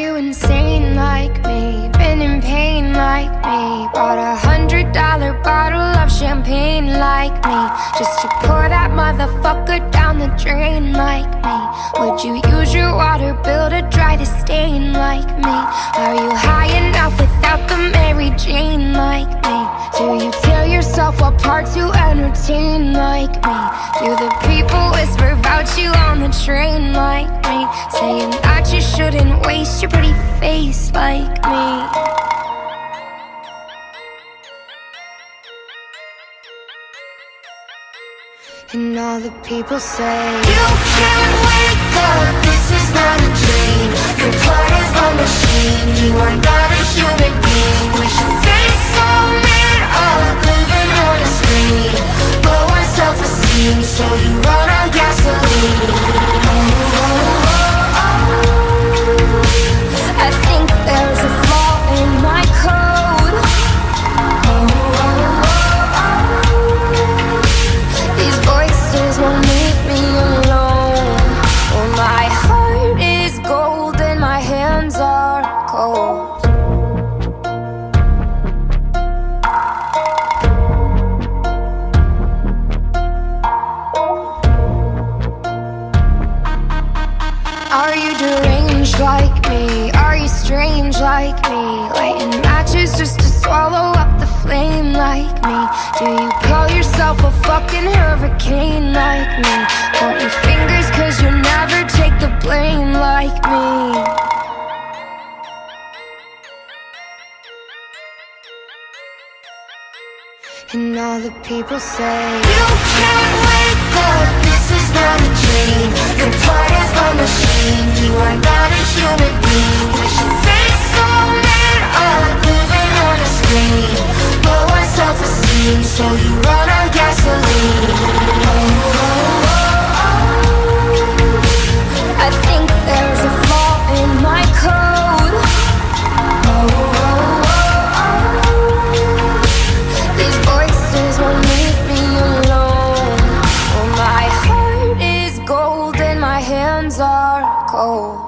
you insane like me? Been in pain like me? Bought $100 bottle of champagne like me, just to pour that motherfucker down the drain like me? Would you use your water bill to dry the stain like me? Are you high enough without the Mary Jane like me? Do you tear yourself apart to entertain like me? Do the people whisper about you on the train like me, saying that you shouldn't waste your pretty face like me? And all the people say, you can't wake up, this is not a dream. You're part of a machine, you are not a human being. We should face all men up, living on a screen. Lower self-esteem, so you run on gasoline. I think there's a flaw in my code. Won't leave me alone. Oh, my heart is gold and my hands are cold. Are you deranged like me? Are you strange like me? Lighting matches just to swallow up the flame like me? Do you call yourself a fucking hurricane like me? Pointing fingers cause you never take the blame like me. And all the people say, you can't wake up, this is not a dream. You're part of a machine, you are not a human being. We should face all men up, living on a screen. Lower self-esteem, so you run on gasoline. I think there's a flaw in my code. These voices won't leave me alone. Oh, my heart is gold and my hands are cold.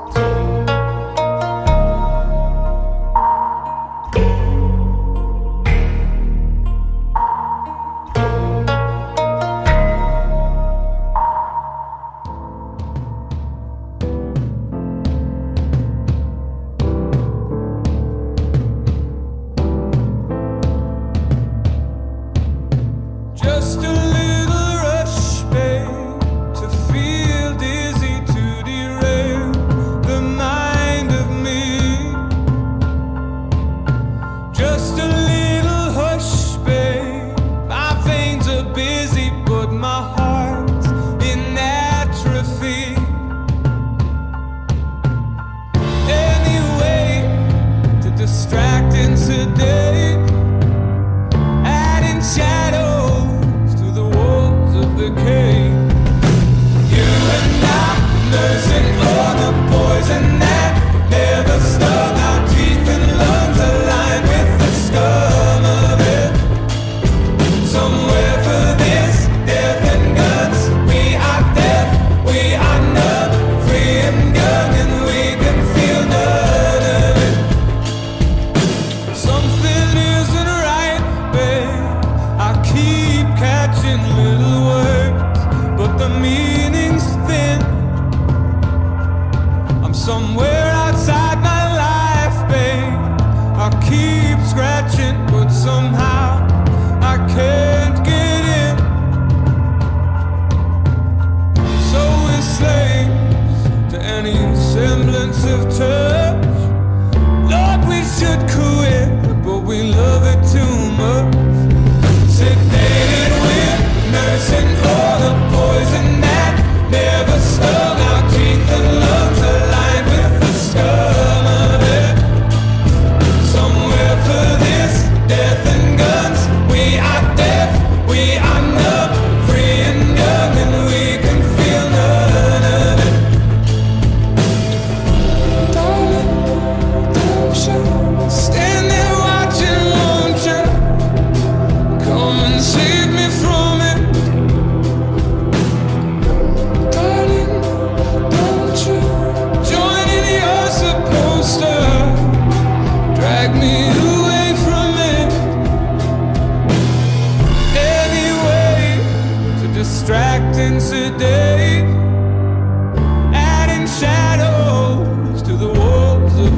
Stand there watching, won't you?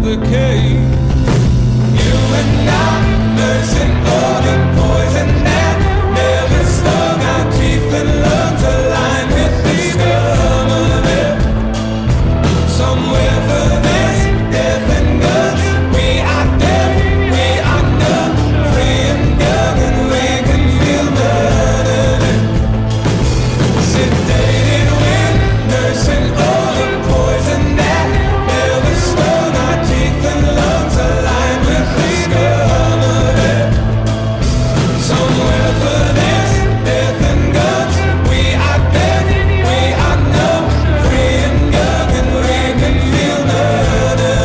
the cave. You and I, nursing all the poison that never stung our teeth and lungs, aligned with the scum of it. Somewhere for this death and gun, we are dead, we are numb, free and young, and we can feel none of it. Sedated wind, nursing all the poison that never stung our teeth and lungs, aligned with the scum of it. Somewhere for this death and guns, we are dead, we are numb, free and young, and we can feel none of it.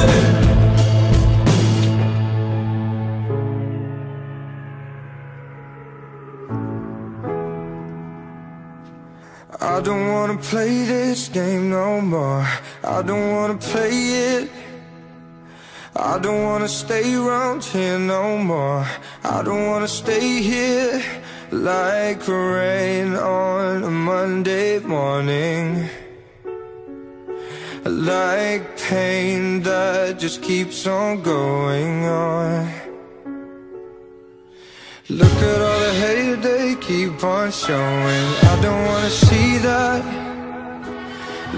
I don't wanna play this game no more. I don't wanna play it. I don't wanna stay around here no more. I don't wanna stay here like rain on a Monday morning, like pain that just keeps on going on. Look at all the hate they keep on showing. I don't wanna see that.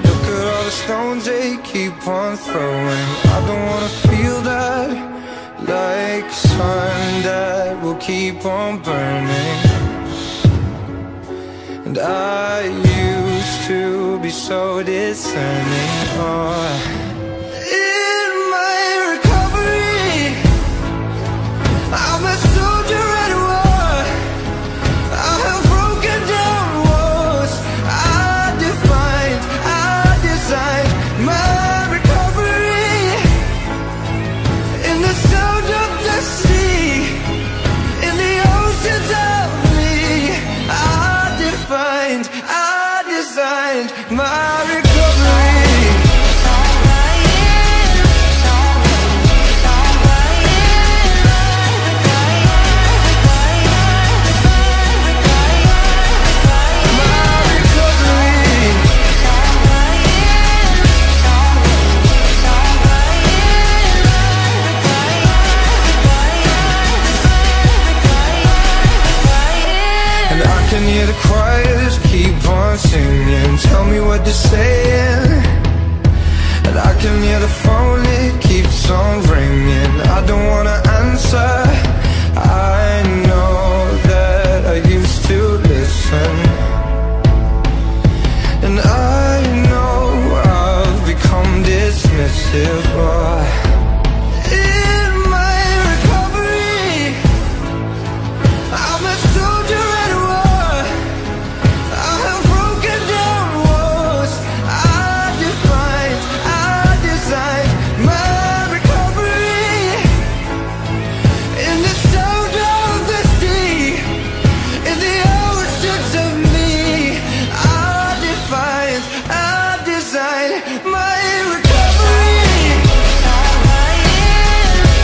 Look at all the stones they keep on throwing. I don't wanna feel that. Like sun that will keep on burning. And I used to be so discerning. Oh, in my recovery, I'm a soldier at war. I have broken down walls. I defined, I designed my recovery in the sound of the sea, in the oceans of me. I defined, I designed my recovery. Can hear the choirs keep on singing, tell me what they're saying. And I can hear the phone, it keeps on ringing. I don't wanna answer. I know that I used to listen, and I know I've become dismissive. In my recovery, I'm a soldier at war. I have broken down walls. I defined, I designed my recovery in the sound of the sea, in the oceans of me.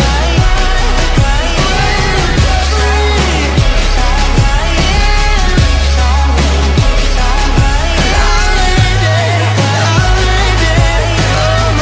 I defined, I designed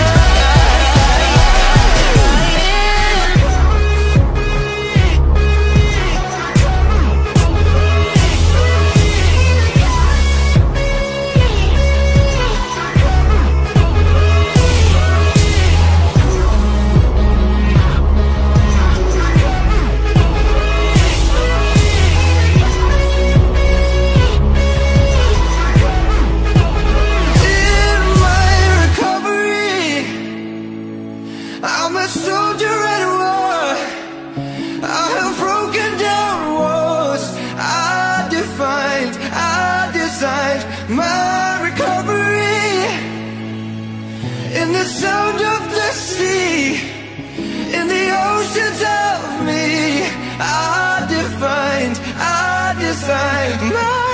my recovery. I'm a soldier at war. I have broken down walls. I defined, I designed my recovery in the sound of the sea, in the oceans of me. I defined, I designed my